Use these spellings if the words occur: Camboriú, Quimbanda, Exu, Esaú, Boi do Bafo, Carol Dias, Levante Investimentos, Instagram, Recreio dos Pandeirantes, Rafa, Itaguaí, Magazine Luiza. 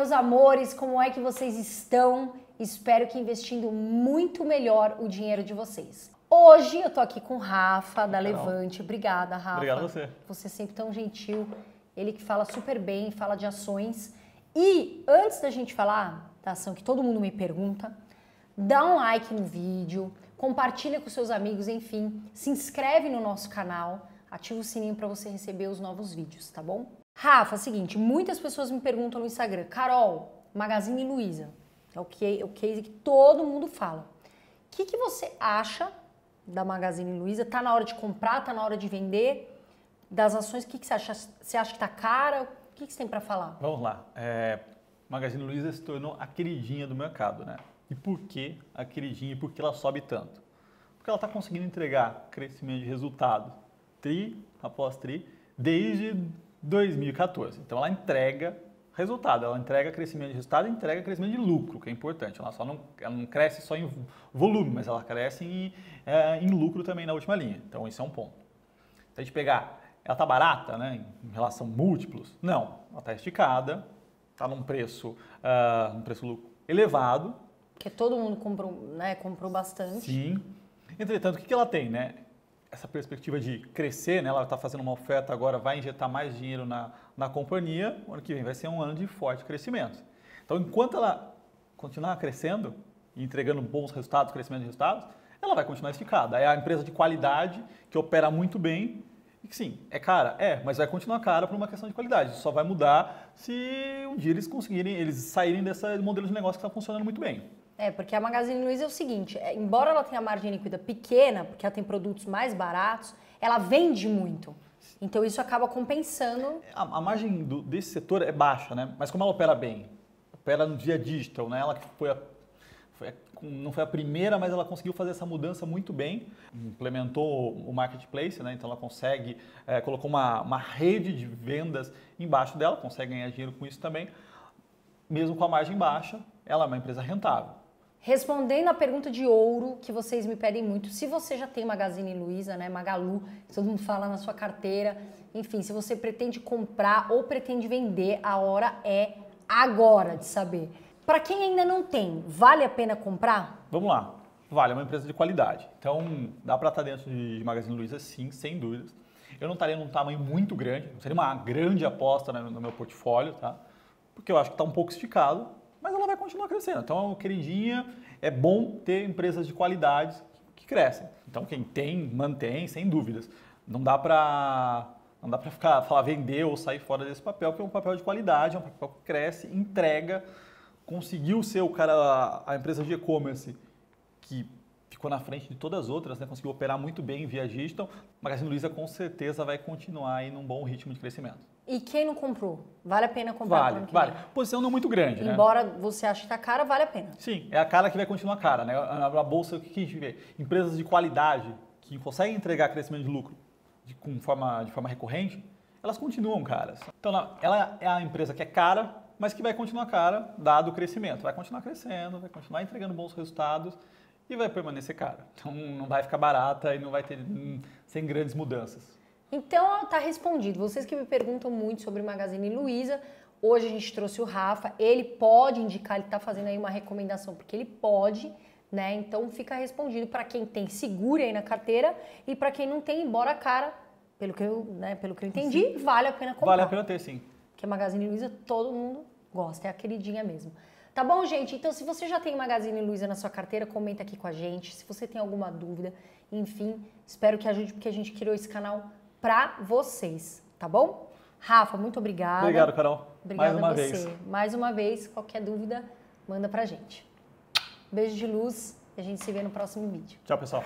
meus amores, como é que vocês estão? Espero que investindo muito melhor o dinheiro de vocês. Hoje eu tô aqui com o Rafa, da Levante. Obrigada, Rafa. Obrigado a você. Você sempre tão gentil. Ele que fala super bem, fala de ações. E antes da gente falar da ação que todo mundo me pergunta, dá um like no vídeo, compartilha com seus amigos, enfim. Se inscreve no nosso canal, ativa o sininho para você receber os novos vídeos, tá bom? Rafa, é o seguinte, muitas pessoas me perguntam no Instagram, Carol, Magazine Luiza, é o case que todo mundo fala. O que você acha da Magazine Luiza? Tá na hora de comprar? Tá na hora de vender? Das ações, o que você acha? Você acha que tá cara? O que você tem para falar? Vamos lá. Magazine Luiza se tornou a queridinha do mercado, né? E por que a queridinha? E por que ela sobe tanto? Porque ela tá conseguindo entregar crescimento de resultado tri após tri desde 2014. Então ela entrega resultado, ela entrega crescimento de resultado, entrega crescimento de lucro, que é importante. Ela não cresce só em volume, mas ela cresce em lucro também na última linha. Então isso é um ponto. Se a gente pegar, ela tá barata, né, em relação a múltiplos? Não, ela tá esticada, tá num preço, lucro elevado. Porque todo mundo comprou, né, comprou bastante. Sim. Entretanto, o que ela tem, né? Essa perspectiva de crescer, né? Ela está fazendo uma oferta agora, vai injetar mais dinheiro na companhia, o ano que vem vai ser um ano de forte crescimento. Então, enquanto ela continuar crescendo, entregando bons resultados, crescimento de resultados, ela vai continuar esticada. É a empresa de qualidade, que opera muito bem, e que sim, é cara, mas vai continuar cara por uma questão de qualidade. Isso só vai mudar se um dia eles saírem desse modelo de negócio que está funcionando muito bem. Porque a Magazine Luiza é o seguinte, embora ela tenha a margem líquida pequena, porque ela tem produtos mais baratos, ela vende muito. Então isso acaba compensando. A margem desse setor é baixa, né? Mas como ela opera bem, opera no via digital, né? Ela que não foi a primeira, mas ela conseguiu fazer essa mudança muito bem. Implementou o marketplace, né? Então ela consegue, colocou uma rede de vendas embaixo dela, consegue ganhar dinheiro com isso também. Mesmo com a margem baixa, ela é uma empresa rentável. Respondendo a pergunta de ouro que vocês me pedem muito, se você já tem Magazine Luiza, né, Magalu, todo mundo fala na sua carteira, enfim, se você pretende comprar ou pretende vender, a hora é agora de saber. Para quem ainda não tem, vale a pena comprar? Vamos lá, vale, é uma empresa de qualidade. Então, dá para estar dentro de Magazine Luiza sim, sem dúvidas. Eu não estaria num tamanho muito grande, não seria uma grande aposta no meu portfólio, tá? Porque eu acho que está um pouco esticado, mas ela vai continuar crescendo. Então, queridinha, é bom ter empresas de qualidade que crescem. Então, quem tem, mantém, sem dúvidas. Não dá para falar vender ou sair fora desse papel, porque é um papel de qualidade, é um papel que cresce, entrega, conseguiu ser a empresa de e-commerce que ficou na frente de todas as outras, né? Conseguiu operar muito bem via digital. Magazine Luiza com certeza vai continuar aí num bom ritmo de crescimento. E quem não comprou? Vale a pena comprar? Vale. Posição não muito grande, né? Embora você ache que tá cara, vale a pena. Sim, é a cara que vai continuar cara, né? A bolsa, o que a gente vê? Empresas de qualidade que conseguem entregar crescimento de lucro de forma recorrente, elas continuam caras. Então, ela é a empresa que é cara, mas que vai continuar cara, dado o crescimento. Vai continuar crescendo, vai continuar entregando bons resultados, e vai permanecer cara. Então não vai ficar barata e não vai ter sem grandes mudanças. Então tá respondido. Vocês que me perguntam muito sobre Magazine Luiza, hoje a gente trouxe o Rafa, ele pode indicar, ele tá fazendo aí uma recomendação porque ele pode, né? Então fica respondido para quem tem, segure aí na carteira, e para quem não tem, embora cara, pelo que eu entendi, sim, vale a pena comprar. Vale a pena ter, sim. Porque Magazine Luiza todo mundo gosta, é a queridinha mesmo. Tá bom, gente? Então, se você já tem Magazine Luiza na sua carteira, comenta aqui com a gente. Se você tem alguma dúvida, enfim, espero que ajude, porque a gente criou esse canal pra vocês, tá bom? Rafa, muito obrigada. Obrigado, Carol. Obrigada a você. Mais uma vez, qualquer dúvida, manda pra gente. Beijo de luz e a gente se vê no próximo vídeo. Tchau, pessoal.